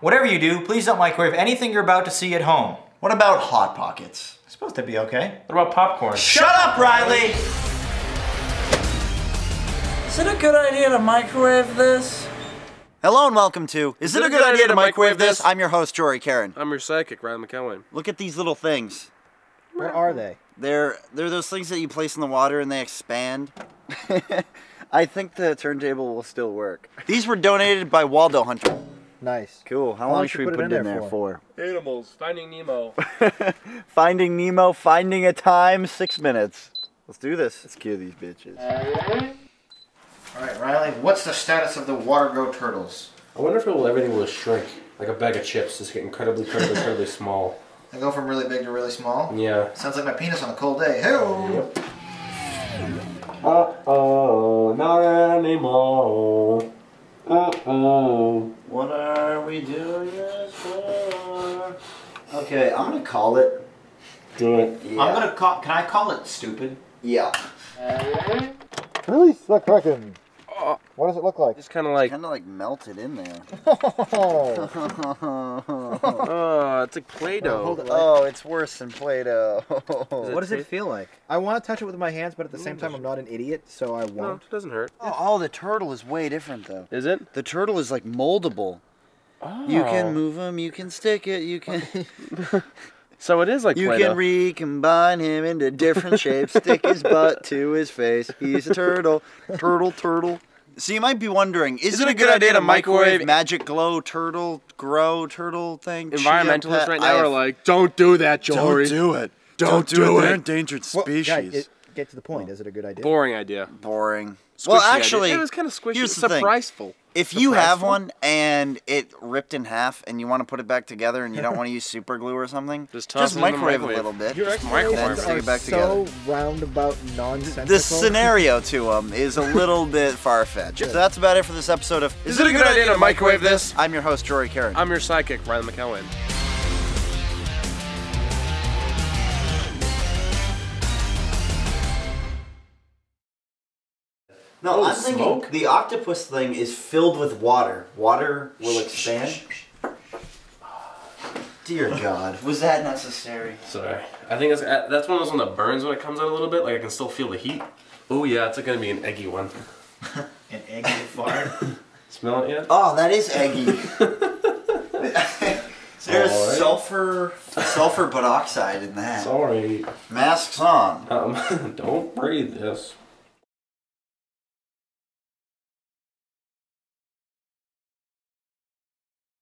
Whatever you do, please don't microwave anything you're about to see at home. What about Hot Pockets? I suppose that'd be okay. What about popcorn? Shut up, Riley! Is it a good idea to microwave this? Hello and welcome to Is it a good idea to microwave this? I'm your host, Jory Caron. I'm your psychic, Riley McIlwain. Look at these little things. What are they? They're those things that you place in the water and they expand. I think the turntable will still work. These were donated by Waldo Hunter. Nice. Cool. How long should we put it in there for? Animals. Finding Nemo. Finding Nemo. Finding a time. 6 minutes. Let's do this. Let's kill these bitches. All right, Riley. What's the status of the water go turtles? I wonder if everything will shrink. Like a bag of chips, just get incredibly small. They go from really big to really small. Yeah. Sounds like my penis on a cold day. Hey-oh. Yep. Uh-oh, not anymore. Uh-oh. What are we doing this for? Okay, I'm gonna call it. Do it. Yeah. I'm gonna call. Can I call it stupid? Yeah. Really stuck reckon. What does it look like? It's kind of like melted in there. Oh, it's like Play-Doh. Oh, it's worse than Play-Doh. What does it feel like? I want to touch it with my hands, but at the same time, I'm not an idiot, so I won't. No, it doesn't hurt. Oh, the turtle is way different, though. Is it? The turtle is like moldable. Oh. You can move him. You can stick it. You can. So it is like Play-Doh. You can recombine him into different shapes. Stick his butt to his face. He's a turtle. Turtle, turtle. So you might be wondering, is it a good idea to microwave magic glow turtle, grow turtle thing? Environmentalists right now are like, don't do that, Jory. Don't do it. Don't do it. They're endangered species. Well, guys, get to the point. Is it a good idea? Boring idea. Boring. Squishy well, actually, idea. It was kind of squishy. Here's the thing. If you have one and it ripped in half and you want to put it back together and you don't want to use super glue or something, just microwave a little bit. Just microwave. Stick it back together. So roundabout nonsensical. The scenario to them is a little bit far-fetched. So that's about it for this episode of Is it a good idea to microwave this? I'm your host, Jory Caron. I'm your sidekick, Riley McIlwain. No, I'm thinking the octopus thing is filled with water. Water will expand. Dear God, was that necessary? Sorry. I think that's one of those ones that burns when it comes out a little bit. Like I can still feel the heat. Oh yeah, it's going to be an eggy one. An eggy fart? Smell it yet? Oh, that is eggy. There's sulfur peroxide in that. Sorry. Masks on. Don't breathe this.